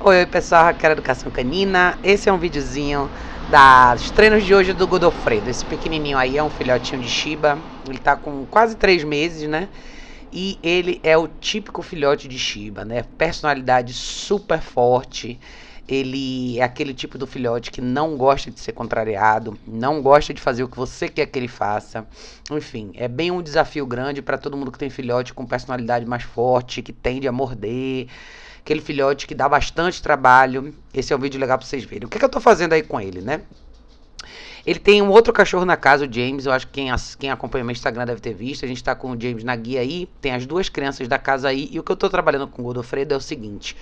Oi pessoal, aqui é a Educação Canina. Esse é um videozinho dos treinos de hoje do Godofredo. Esse pequenininho aí é um filhotinho de Shiba. Ele tá com quase 3 meses, né? E ele é o típico filhote de Shiba, né? Personalidade super forte. Ele é aquele tipo do filhote que não gosta de ser contrariado, não gosta de fazer o que você quer que ele faça. Enfim, é bem um desafio grande para todo mundo que tem filhote com personalidade mais forte, que tende a morder, aquele filhote que dá bastante trabalho. Esse é um vídeo legal para vocês verem. O que eu tô fazendo aí com ele, né? Ele tem um outro cachorro na casa, o James. Eu acho que quem acompanha meu Instagram deve ter visto. A gente tá com o James na guia aí, tem as 2 crianças da casa aí. E o que eu tô trabalhando com o Godofredo é o seguinte: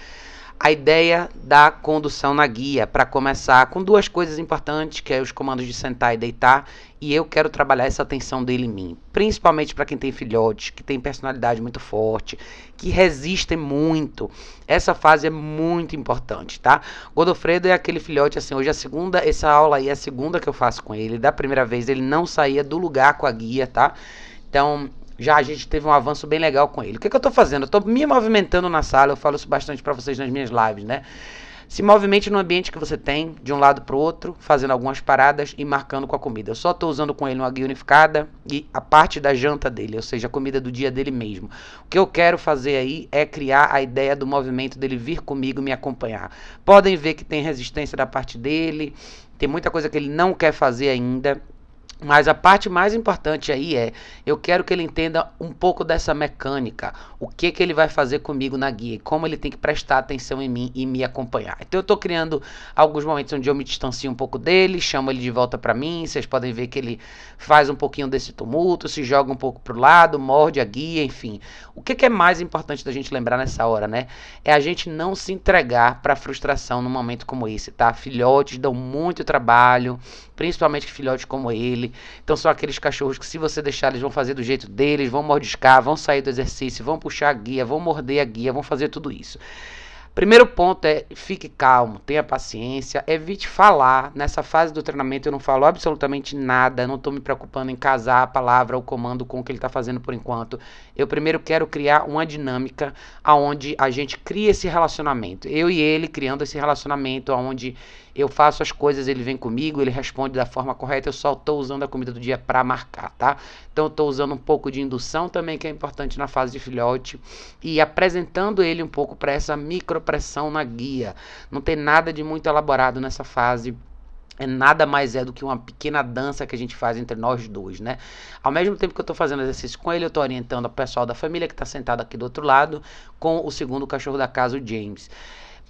a ideia da condução na guia, para começar com 2 coisas importantes, que é os comandos de sentar e deitar, e eu quero trabalhar essa atenção dele em mim, principalmente para quem tem filhotes, que tem personalidade muito forte, que resistem muito. Essa fase é muito importante, tá? Godofredo é aquele filhote, assim, hoje é a segunda, essa aula aí é a segunda que eu faço com ele. Da primeira vez ele não saía do lugar com a guia, tá? Então já a gente teve um avanço bem legal com ele. O que que eu tô fazendo? Eu tô me movimentando na sala, eu falo isso bastante pra vocês nas minhas lives, né? Se movimente no ambiente que você tem, de um lado pro outro, fazendo algumas paradas e marcando com a comida. Eu só tô usando com ele uma guia unificada e a parte da janta dele, ou seja, a comida do dia dele mesmo. O que eu quero fazer aí é criar a ideia do movimento dele vir comigo, me acompanhar. Podem ver que tem resistência da parte dele, tem muita coisa que ele não quer fazer ainda. Mas a parte mais importante aí é, eu quero que ele entenda um pouco dessa mecânica, o que que ele vai fazer comigo na guia, como ele tem que prestar atenção em mim e me acompanhar. Então eu tô criando alguns momentos onde eu me distancio um pouco dele, chamo ele de volta pra mim, vocês podem ver que ele faz um pouquinho desse tumulto, se joga um pouco pro lado, morde a guia, enfim. O que que é mais importante da gente lembrar nessa hora, né? É a gente não se entregar pra frustração num momento como esse, tá? Filhotes dão muito trabalho, principalmente filhotes como ele. Então são aqueles cachorros que, se você deixar, eles vão fazer do jeito deles, vão mordiscar, vão sair do exercício, vão puxar a guia, vão morder a guia, vão fazer tudo isso. Primeiro ponto é, fique calmo, tenha paciência, evite falar. Nessa fase do treinamento eu não falo absolutamente nada, não estou me preocupando em casar a palavra ou comando com o que ele está fazendo por enquanto. Eu primeiro quero criar uma dinâmica onde a gente cria esse relacionamento. Eu e ele criando esse relacionamento, onde eu faço as coisas, ele vem comigo, ele responde da forma correta, eu só estou usando a comida do dia para marcar, tá? Então eu estou usando um pouco de indução também, que é importante na fase de filhote, e apresentando ele um pouco para essa micropressão na guia. Não tem nada de muito elaborado nessa fase. Nada mais é do que uma pequena dança que a gente faz entre nós dois, né? Ao mesmo tempo que eu tô fazendo exercício com ele, eu tô orientando o pessoal da família que tá sentado aqui do outro lado com o segundo cachorro da casa, o James.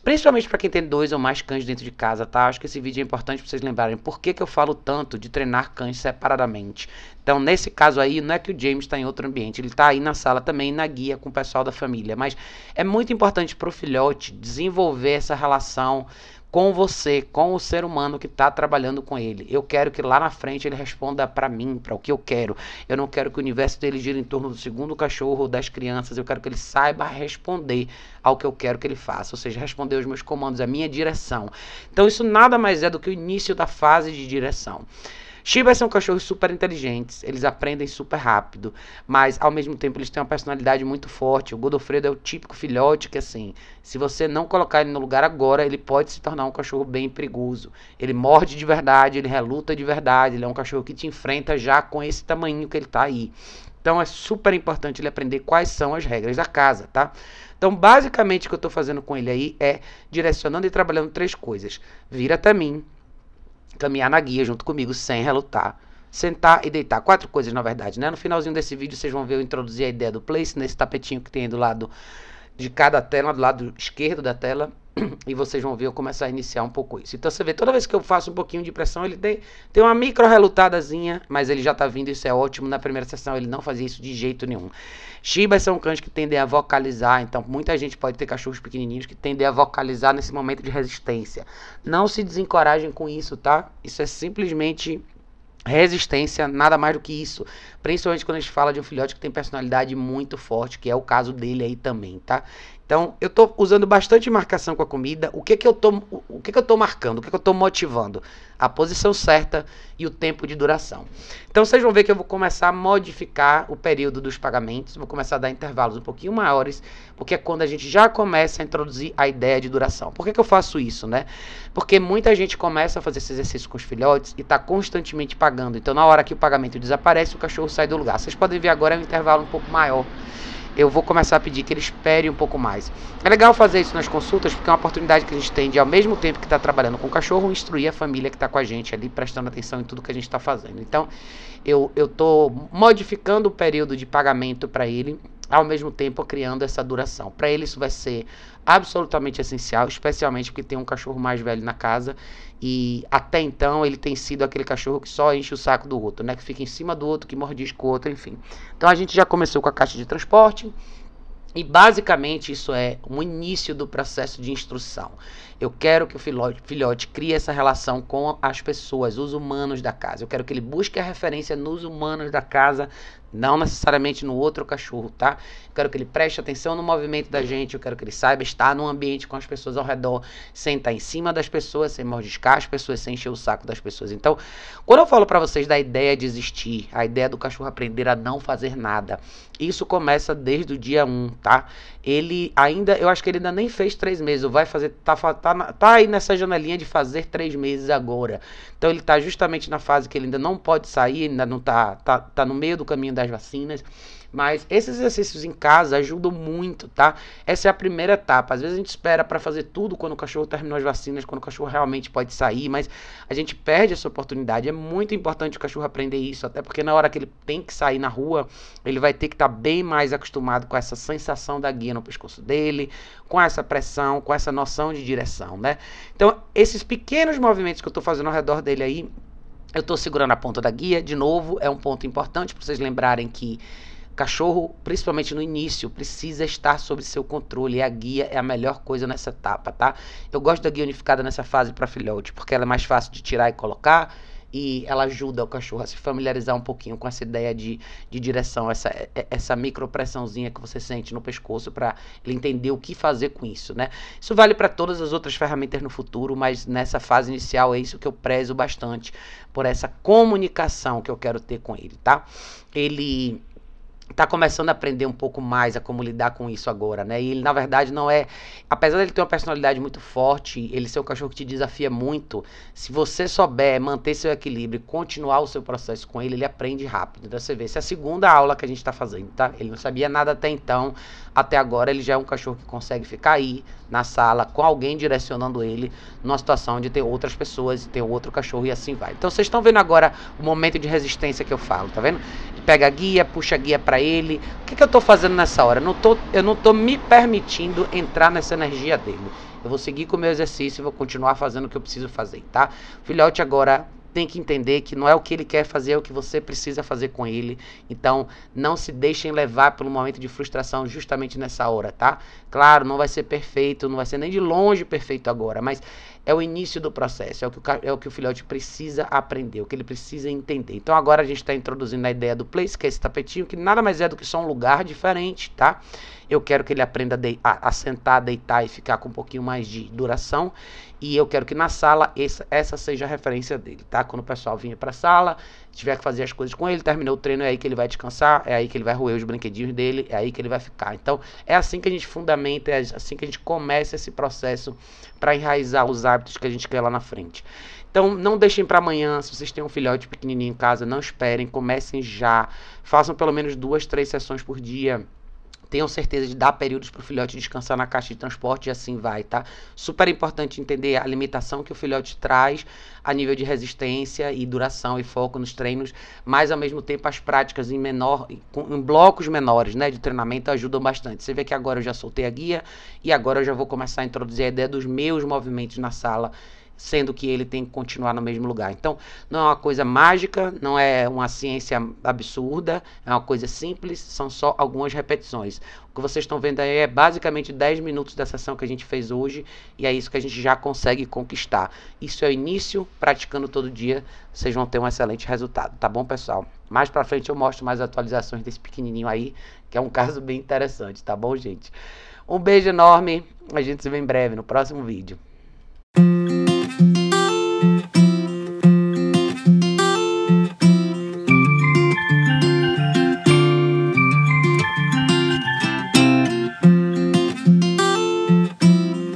Principalmente para quem tem 2 ou mais cães dentro de casa, tá? Acho que esse vídeo é importante para vocês lembrarem por que que eu falo tanto de treinar cães separadamente. Então, nesse caso aí, não é que o James está em outro ambiente, ele está aí na sala também, na guia, com o pessoal da família. Mas é muito importante para o filhote desenvolver essa relação com você, com o ser humano que está trabalhando com ele. Eu quero que lá na frente ele responda para mim, para o que eu quero. Eu não quero que o universo dele gire em torno do segundo cachorro ou das crianças. Eu quero que ele saiba responder ao que eu quero que ele faça, ou seja, responder os meus comandos, a minha direção. Então isso nada mais é do que o início da fase de direção. Shiba são cachorros super inteligentes, eles aprendem super rápido, mas ao mesmo tempo eles têm uma personalidade muito forte. O Godofredo é o típico filhote que, assim, se você não colocar ele no lugar agora, ele pode se tornar um cachorro bem perigoso. Ele morde de verdade, ele reluta de verdade, ele é um cachorro que te enfrenta já com esse tamanho que ele tá aí. Então é super importante ele aprender quais são as regras da casa, tá? Então basicamente o que eu tô fazendo com ele aí é direcionando e trabalhando 3 coisas. Vir até mim, caminhar na guia junto comigo sem relutar, sentar e deitar. 4 coisas, na verdade, né? No finalzinho desse vídeo vocês vão ver eu introduzir a ideia do place nesse tapetinho que tem aí do lado de cada tela, do lado esquerdo da tela, e vocês vão ver eu começar a iniciar um pouco isso. Então você vê, toda vez que eu faço um pouquinho de pressão, ele tem uma micro relutadazinha, mas ele já tá vindo, isso é ótimo. Na primeira sessão ele não fazia isso de jeito nenhum. Shibas são cães que tendem a vocalizar, então muita gente pode ter cachorros pequenininhos que tendem a vocalizar nesse momento de resistência. Não se desencorajem com isso, tá? Isso é simplesmente resistência, nada mais do que isso. Principalmente quando a gente fala de um filhote que tem personalidade muito forte, que é o caso dele aí também, tá? Então, eu estou usando bastante marcação com a comida. O que eu estou marcando? O que eu estou motivando? A posição certa e o tempo de duração. Então, vocês vão ver que eu vou começar a modificar o período dos pagamentos. Vou começar a dar intervalos um pouquinho maiores, porque é quando a gente já começa a introduzir a ideia de duração. Por que eu faço isso, né? Porque muita gente começa a fazer esse exercício com os filhotes e está constantemente pagando. Então, na hora que o pagamento desaparece, o cachorro sai do lugar. Vocês podem ver agora é um intervalo um pouco maior. Eu vou começar a pedir que ele espere um pouco mais. É legal fazer isso nas consultas, porque é uma oportunidade que a gente tem de, ao mesmo tempo que está trabalhando com o cachorro, instruir a família que está com a gente ali, prestando atenção em tudo que a gente está fazendo. Então, eu estou modificando o período de pagamento para ele, ao mesmo tempo criando essa duração. Para ele isso vai ser absolutamente essencial, especialmente porque tem um cachorro mais velho na casa e até então ele tem sido aquele cachorro que só enche o saco do outro, né? Que fica em cima do outro, que mordisca o outro, enfim. Então a gente já começou com a caixa de transporte e basicamente isso é o início do processo de instrução. Eu quero que o filhote crie essa relação com as pessoas, os humanos da casa. Eu quero que ele busque a referência nos humanos da casa, não necessariamente no outro cachorro, tá? Eu quero que ele preste atenção no movimento da gente, eu quero que ele saiba estar num ambiente com as pessoas ao redor, sem estar em cima das pessoas, sem mordiscar as pessoas, sem encher o saco das pessoas. Então, quando eu falo pra vocês da ideia de existir, a ideia do cachorro aprender a não fazer nada, isso começa desde o dia 1, tá? Ele ainda, eu acho que ele ainda nem fez 3 meses, vai fazer, tá aí nessa janelinha de fazer 3 meses agora. Então ele tá justamente na fase que ele ainda não pode sair, ainda não tá no meio do caminho da as vacinas, mas esses exercícios em casa ajudam muito, tá? Essa é a primeira etapa. Às vezes a gente espera para fazer tudo quando o cachorro terminou as vacinas, quando o cachorro realmente pode sair, mas a gente perde essa oportunidade. É muito importante o cachorro aprender isso, até porque na hora que ele tem que sair na rua, ele vai ter que estar bem mais acostumado com essa sensação da guia no pescoço dele, com essa pressão, com essa noção de direção, né? Então, esses pequenos movimentos que eu estou fazendo ao redor dele aí, eu estou segurando a ponta da guia, de novo, é um ponto importante para vocês lembrarem que cachorro, principalmente no início, precisa estar sob seu controle, e a guia é a melhor coisa nessa etapa, tá? Eu gosto da guia unificada nessa fase para filhote, porque ela é mais fácil de tirar e colocar, e ela ajuda o cachorro a se familiarizar um pouquinho com essa ideia de direção, essa micropressãozinha que você sente no pescoço para ele entender o que fazer com isso, né? Isso vale para todas as outras ferramentas no futuro, mas nessa fase inicial é isso que eu prezo bastante, por essa comunicação que eu quero ter com ele, tá? Ele tá começando a aprender um pouco mais a como lidar com isso agora, né? E ele, na verdade, não é... Apesar de ele ter uma personalidade muito forte, ele ser um cachorro que te desafia muito, se você souber manter seu equilíbrio e continuar o seu processo com ele, ele aprende rápido. Então, você vê, essa é a segunda aula que a gente tá fazendo, tá? Ele não sabia nada até então. Até agora, ele já é um cachorro que consegue ficar aí, na sala, com alguém direcionando ele, numa situação de ter outras pessoas, ter outro cachorro e assim vai. Então, vocês estão vendo agora o momento de resistência que eu falo, tá vendo? Ele pega a guia, puxa a guia pra ele. O que eu tô fazendo nessa hora? Eu não tô me permitindo entrar nessa energia dele. Eu vou seguir com o meu exercício e vou continuar fazendo o que eu preciso fazer, tá? O filhote agora tem que entender que não é o que ele quer fazer, é o que você precisa fazer com ele. Então, não se deixem levar pelo momento de frustração justamente nessa hora, tá? Claro, não vai ser perfeito, não vai ser nem de longe perfeito agora, mas é o início do processo, é o que o filhote precisa aprender, o que ele precisa entender. Então, agora a gente está introduzindo a ideia do place, que é esse tapetinho, que nada mais é do que só um lugar diferente, tá? Eu quero que ele aprenda a sentar, deitar e ficar com um pouquinho mais de duração. E eu quero que na sala essa seja a referência dele, tá? Quando o pessoal vinha pra sala, tiver que fazer as coisas com ele, terminou o treino, é aí que ele vai descansar, é aí que ele vai roer os brinquedinhos dele, é aí que ele vai ficar. Então, é assim que a gente fundamenta, é assim que a gente começa esse processo para enraizar os hábitos que a gente quer lá na frente. Então, não deixem para amanhã. Se vocês têm um filhote pequenininho em casa, não esperem, comecem já. Façam pelo menos 2, 3 sessões por dia. Tenham certeza de dar períodos para o filhote descansar na caixa de transporte e assim vai, tá? Super importante entender a limitação que o filhote traz a nível de resistência e duração e foco nos treinos, mas ao mesmo tempo as práticas em blocos menores, né, de treinamento ajudam bastante. Você vê que agora eu já soltei a guia e agora eu já vou começar a introduzir a ideia dos meus movimentos na sala, sendo que ele tem que continuar no mesmo lugar. Então, não é uma coisa mágica, não é uma ciência absurda, é uma coisa simples, são só algumas repetições. O que vocês estão vendo aí é basicamente 10 minutos da sessão que a gente fez hoje, e é isso que a gente já consegue conquistar. Isso é o início, praticando todo dia, vocês vão ter um excelente resultado, tá bom, pessoal? Mais pra frente eu mostro mais atualizações desse pequenininho aí, que é um caso bem interessante, tá bom, gente? Um beijo enorme. A gente se vê em breve no próximo vídeo.